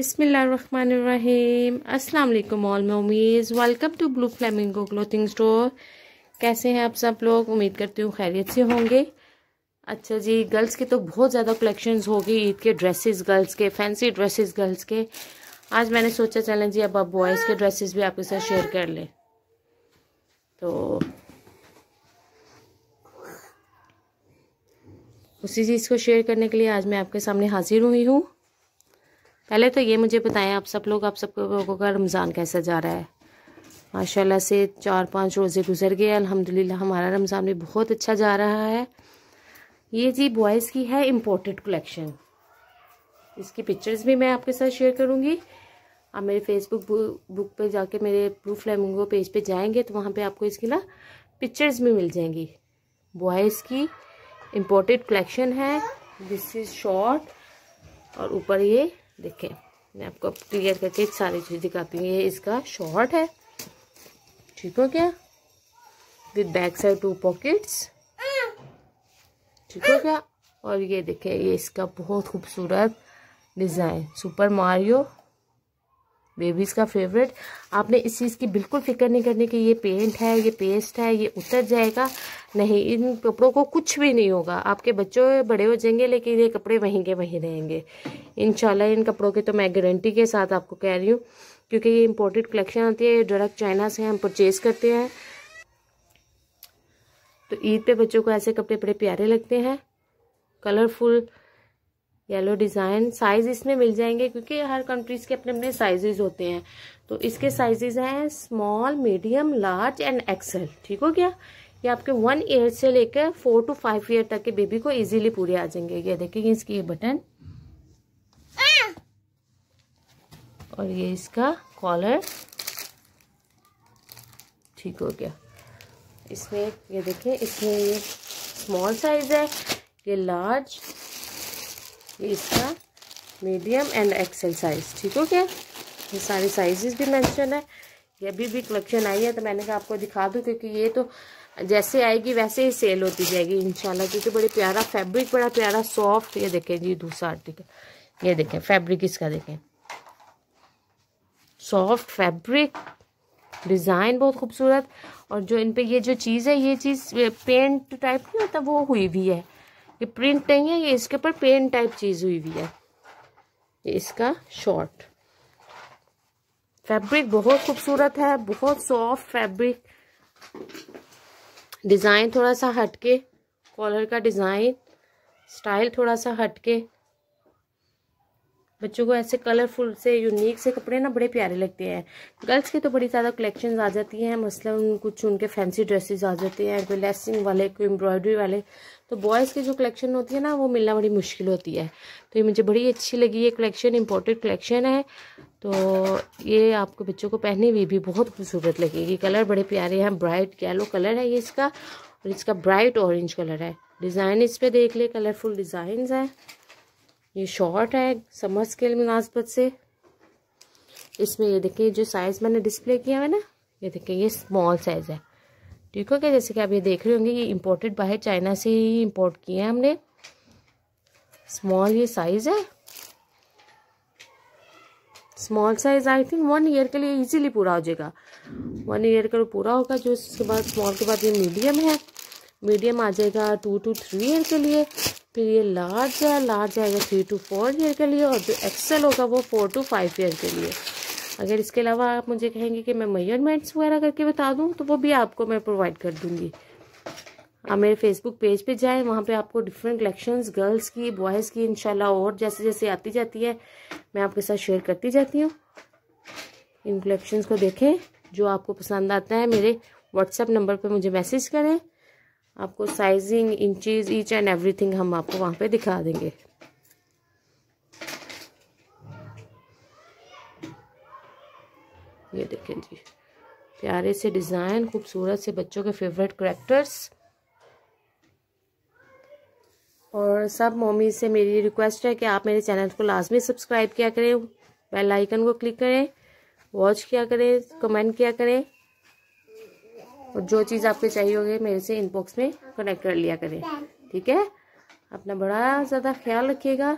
बिस्मिल्लाहिर्रहमानिर्रहीम। अस्सलाम वालेकुम all mommies, welcome to blue flamingo clothing store. कैसे हैं आप सब लोग? उम्मीद करती हूँ खैरियत से होंगे। अच्छा जी, गर्ल्स के तो बहुत ज़्यादा कलेक्शंस होगी ईद के ड्रेसेस, गर्ल्स के फैंसी ड्रेसेस गर्ल्स के। आज मैंने सोचा चलें जी अब आप बॉयज़ के ड्रेसेस भी आपके साथ शेयर कर लें। तो उसी चीज़ को शेयर करने के लिए आज मैं आपके सामने हाजिर हुई हूँ। पहले तो ये मुझे बताएं आप सब लोग, आप सब लोगों का रमज़ान कैसा जा रहा है? माशाल्लाह से 4-5 रोज़े गुजर गए, अल्हम्दुलिल्लाह हमारा रमज़ान भी बहुत अच्छा जा रहा है। ये जी बॉयज़ की है इम्पोर्टेड कलेक्शन, इसकी पिक्चर्स भी मैं आपके साथ शेयर करूँगी। आप मेरे फेसबुक बुक पे जाके मेरे ब्लू फ्लेमिंगो पेज पे जाएंगे तो वहाँ पे आपको इसकी ना पिक्चर्स भी मिल जाएंगी। बॉयज़ की इम्पोर्टेड कलेक्शन है, दिस इज़ शॉर्ट और ऊपर ये देखें, मैं आपको क्लियर करके सारी चीज़ दिखाती हूँ। ये इसका शॉर्ट है, ठीक हो गया, विद बैक साइड 2 पॉकेट्स, ठीक हो गया। और ये देखें, ये इसका बहुत खूबसूरत डिज़ाइन, सुपर मारियो बेबीज़ का फेवरेट। आपने इस चीज़ की बिल्कुल फिक्र नहीं करनी कि ये पेंट है, ये पेस्ट है, ये उतर जाएगा, नहीं, इन कपड़ों को कुछ भी नहीं होगा। आपके बच्चों बड़े हो जाएंगे लेकिन ये कपड़े वहीं के वहीं रहेंगे इंशाल्लाह। इन कपड़ों की तो मैं गारंटी के साथ आपको कह रही हूँ, क्योंकि ये इम्पोर्टेड कलेक्शन आती है, डायरेक्ट चाइना से हम परचेज करते हैं। तो ईद पे बच्चों को ऐसे कपड़े बड़े प्यारे लगते हैं, कलरफुल येलो डिज़ाइन। साइज़ इसमें मिल जाएंगे क्योंकि हर कंट्रीज़ के अपने अपने साइजेस होते हैं। तो इसके साइजेस हैं small, medium, large and XL, ठीक हो गया। ये आपके 1 ईयर से लेकर 4 to 5 ईयर तक के बेबी को इजीली पूरे आ जाएंगे। ये देखेंगे इसकी ये बटन और ये इसका कॉलर, ठीक हो गया। इसमें ये देखें, इसमें ये स्मॉल साइज़ है, ये लार्ज, ये इसका मीडियम एंड एक्सेल साइज़, ठीक हो गया। ये सारे साइजेस भी मेंशन है। ये अभी भी कलेक्शन आई है तो मैंने कहा आपको दिखा दूँ, क्योंकि ये तो जैसे आएगी वैसे ही सेल होती जाएगी इंशाल्लाह, क्योंकि बड़े प्यारा फैब्रिक, बड़ा प्यारा सॉफ्ट। ये देखें जी दूसरा आर्टिकल, ये देखें फैब्रिक इसका, देखें सॉफ्ट फैब्रिक, डिज़ाइन बहुत खूबसूरत। और जो इन पर ये जो चीज़ है, ये चीज़ पेंट टाइप नहीं होता, वो हुई भी है, ये प्रिंट नहीं है, ये इसके ऊपर पेंट टाइप चीज़ हुई हुई है। ये इसका शॉर्ट फैब्रिक बहुत खूबसूरत है, बहुत सॉफ्ट फैब्रिक, डिज़ाइन थोड़ा सा हटके, कॉलर का डिज़ाइन स्टाइल थोड़ा सा हटके। बच्चों को ऐसे कलरफुल से, यूनिक से कपड़े ना बड़े प्यारे लगते हैं। गर्ल्स की तो बड़ी ज़्यादा कलेक्शंस आ जाती हैं, मसलन कुछ उनके फैंसी ड्रेसेस आ जाते हैं, कोई लेसिंग वाले, कोई एम्ब्रॉयडरी वाले। तो बॉयज़ की जो कलेक्शन होती है ना, वो मिलना बड़ी मुश्किल होती है। तो ये मुझे बड़ी अच्छी लगी ये कलेक्शन, इम्पोर्टेड कलेक्शन है। तो ये आपको बच्चों को पहने हुई भी बहुत खूबसूरत लगेगी। कलर बड़े प्यारे हैं, ब्राइट येलो कलर है ये इसका, और इसका ब्राइट ऑरेंज कलर है। डिज़ाइन इस पर देख ले, कलरफुल डिज़ाइन है। ये शॉर्ट है समर स्केल मुनासबत से। इसमें ये देखिए जो साइज़ मैंने डिस्प्ले किया है ना, ये देखिए ये स्मॉल साइज़ है, ठीक हो गया। जैसे कि आप ये देख रहे होंगे, ये इम्पोर्टेड बाहर चाइना से ही इम्पोर्ट किए हैं हमने। स्मॉल ये साइज़ है, small size I think 1 year के लिए इजीली पूरा हो जाएगा, 1 ईयर का पूरा होगा। जो इसके बाद स्मॉल के बाद ये मीडियम है, मीडियम आ जाएगा 2 to 3 ईयर के लिए। फिर ये लार्ज है, लार्ज आएगा 3 to 4 ईयर के लिए। और जो एक्सेल होगा वो 4 to 5 ईयर के लिए। अगर इसके अलावा आप मुझे कहेंगे कि मैं मेजरमेंट्स वगैरह करके बता दूं तो वो भी आपको मैं प्रोवाइड कर दूंगी। आप मेरे फेसबुक पेज पे जाएं, वहाँ पे आपको डिफरेंट कलेक्शंस गर्ल्स की, बॉयज़ की इंशाल्लाह और जैसे जैसे आती जाती है मैं आपके साथ शेयर करती जाती हूँ। इन कलेक्शंस को देखें, जो आपको पसंद आता है मेरे व्हाट्सएप नंबर पर मुझे मैसेज करें, आपको sizing, inches, each and everything हम आपको वहाँ पे दिखा देंगे। ये देखें जी प्यारे से डिज़ाइन, खूबसूरत से, बच्चों के फेवरेट कैरेक्टर्स। और सब मॉमी से मेरी रिक्वेस्ट है कि आप मेरे चैनल को लाजमी सब्सक्राइब किया करें, बेल आइकन को क्लिक करें, वॉच किया करें, कमेंट किया करें, और जो चीज़ आपको चाहिए होगी मेरे से इनबॉक्स में कनेक्ट कर लिया करें, ठीक है। अपना बड़ा ज़्यादा ख्याल रखिएगा,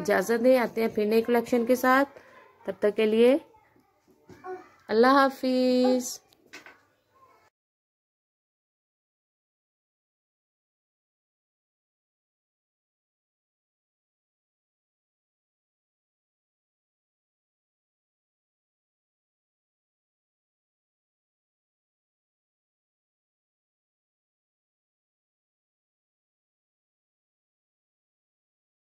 इजाज़त दें, आते हैं फिर नई कलेक्शन के साथ। तब तक के लिए अल्लाह हाफिज।